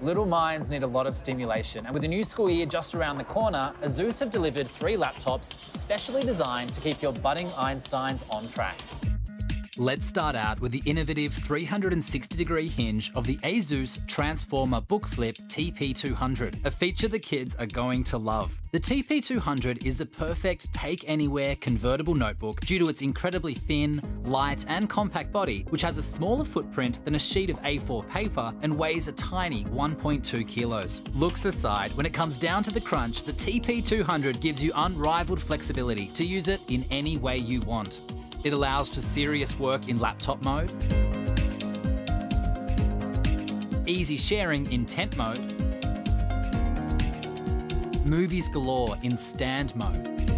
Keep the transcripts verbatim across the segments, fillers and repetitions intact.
Little minds need a lot of stimulation, and with the new school year just around the corner, ASUS have delivered three laptops specially designed to keep your budding Einsteins on track. Let's start out with the innovative three hundred sixty degree hinge of the ASUS Transformer Book Flip T P two hundred, a feature the kids are going to love. The T P two hundred is the perfect take-anywhere convertible notebook due to its incredibly thin, light and compact body, which has a smaller footprint than a sheet of A four paper and weighs a tiny one point two kilos. Looks aside, when it comes down to the crunch, the T P two hundred gives you unrivaled flexibility to use it in any way you want. It allows for serious work in laptop mode, easy sharing in tent mode, movies galore in stand mode,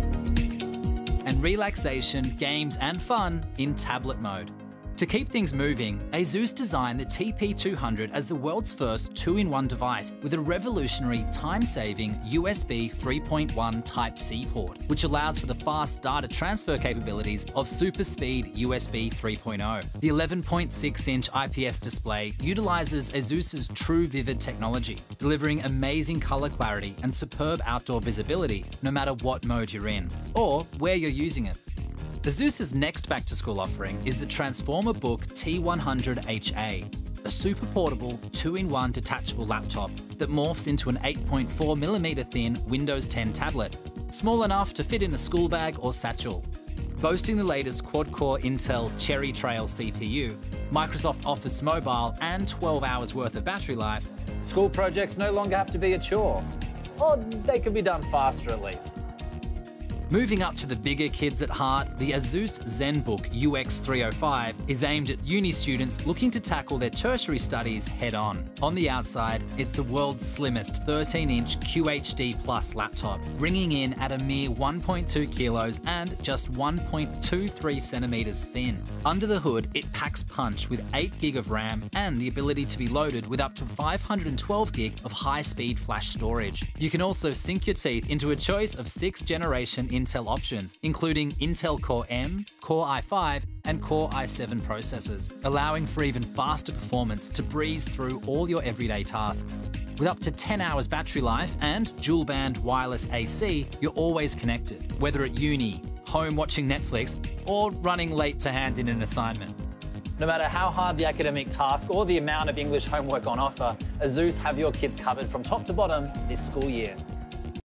and relaxation, games and fun in tablet mode. To keep things moving, ASUS designed the T P two hundred as the world's first two in one device with a revolutionary time-saving U S B three point one Type-C port, which allows for the fast data transfer capabilities of SuperSpeed U S B three point oh. The eleven point six inch I P S display utilizes ASUS's True Vivid technology, delivering amazing color clarity and superb outdoor visibility no matter what mode you're in or where you're using it. ASUS's next back-to-school offering is the Transformer Book T one hundred H A, a super portable two in one detachable laptop that morphs into an eight point four millimeter thin Windows ten tablet, small enough to fit in a school bag or satchel. Boasting the latest quad-core Intel Cherry Trail C P U, Microsoft Office Mobile and twelve hours worth of battery life, school projects no longer have to be a chore, or they could be done faster at least. Moving up to the bigger kids at heart, the ASUS ZenBook U X three oh five is aimed at uni students looking to tackle their tertiary studies head-on. On the outside, it's the world's slimmest thirteen inch Q H D plus laptop, bringing in at a mere one point two kilos and just one point two three centimeters thin. Under the hood, it packs punch with eight gig of RAM and the ability to be loaded with up to five hundred twelve gig of high-speed flash storage. You can also sink your teeth into a choice of sixth generation Intel options, including Intel Core M, Core i five, and Core i seven processors, allowing for even faster performance to breeze through all your everyday tasks. With up to ten hours battery life and dual-band wireless A C, you're always connected, whether at uni, home watching Netflix, or running late to hand in an assignment. No matter how hard the academic task or the amount of English homework on offer, ASUS have your kids covered from top to bottom this school year.